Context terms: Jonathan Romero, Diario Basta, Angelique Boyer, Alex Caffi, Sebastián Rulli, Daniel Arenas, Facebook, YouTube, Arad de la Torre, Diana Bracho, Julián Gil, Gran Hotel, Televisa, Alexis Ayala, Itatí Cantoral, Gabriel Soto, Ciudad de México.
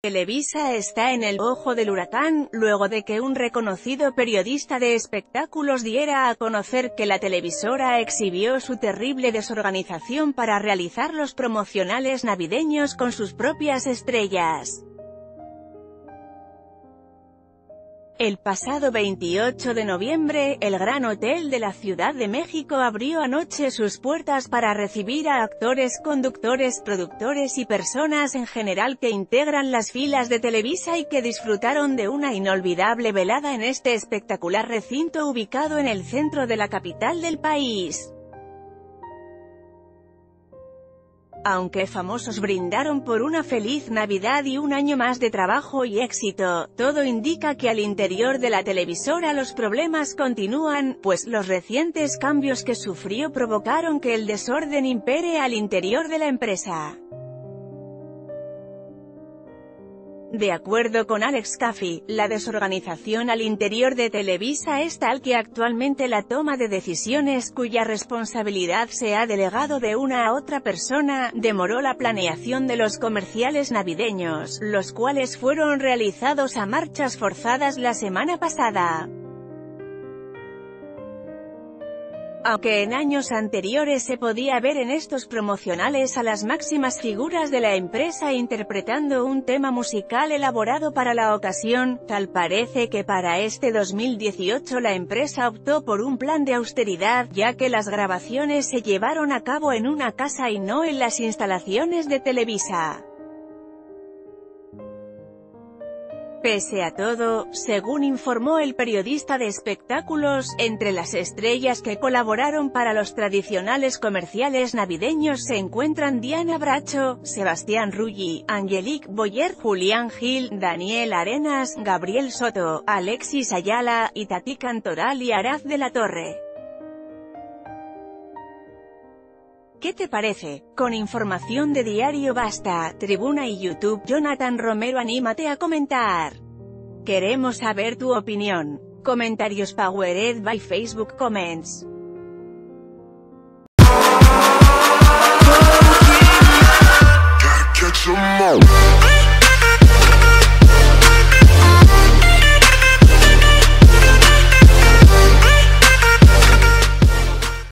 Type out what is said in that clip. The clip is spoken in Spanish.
Televisa está en el ojo del huracán, luego de que un reconocido periodista de espectáculos diera a conocer que la televisora exhibió su terrible desorganización para realizar los promocionales navideños con sus propias estrellas. El pasado 28 de noviembre, el Gran Hotel de la Ciudad de México abrió anoche sus puertas para recibir a actores, conductores, productores y personas en general que integran las filas de Televisa y que disfrutaron de una inolvidable velada en este espectacular recinto ubicado en el centro de la capital del país. Aunque famosos brindaron por una feliz Navidad y un año más de trabajo y éxito, todo indica que al interior de la televisora los problemas continúan, pues los recientes cambios que sufrió provocaron que el desorden impere al interior de la empresa. De acuerdo con Alex Caffi, la desorganización al interior de Televisa es tal que actualmente la toma de decisiones cuya responsabilidad se ha delegado de una a otra persona, demoró la planeación de los comerciales navideños, los cuales fueron realizados a marchas forzadas la semana pasada. Aunque en años anteriores se podía ver en estos promocionales a las máximas figuras de la empresa interpretando un tema musical elaborado para la ocasión, tal parece que para este 2018 la empresa optó por un plan de austeridad, ya que las grabaciones se llevaron a cabo en una casa y no en las instalaciones de Televisa. Pese a todo, según informó el periodista de espectáculos, entre las estrellas que colaboraron para los tradicionales comerciales navideños se encuentran Diana Bracho, Sebastián Rulli, Angelique Boyer, Julián Gil, Daniel Arenas, Gabriel Soto, Alexis Ayala, Itatí Cantoral y Arad de la Torre. ¿Qué te parece? Con información de Diario Basta, Tribuna y YouTube, Jonathan Romero. Anímate a comentar. Queremos saber tu opinión. Comentarios powered by Facebook Comments.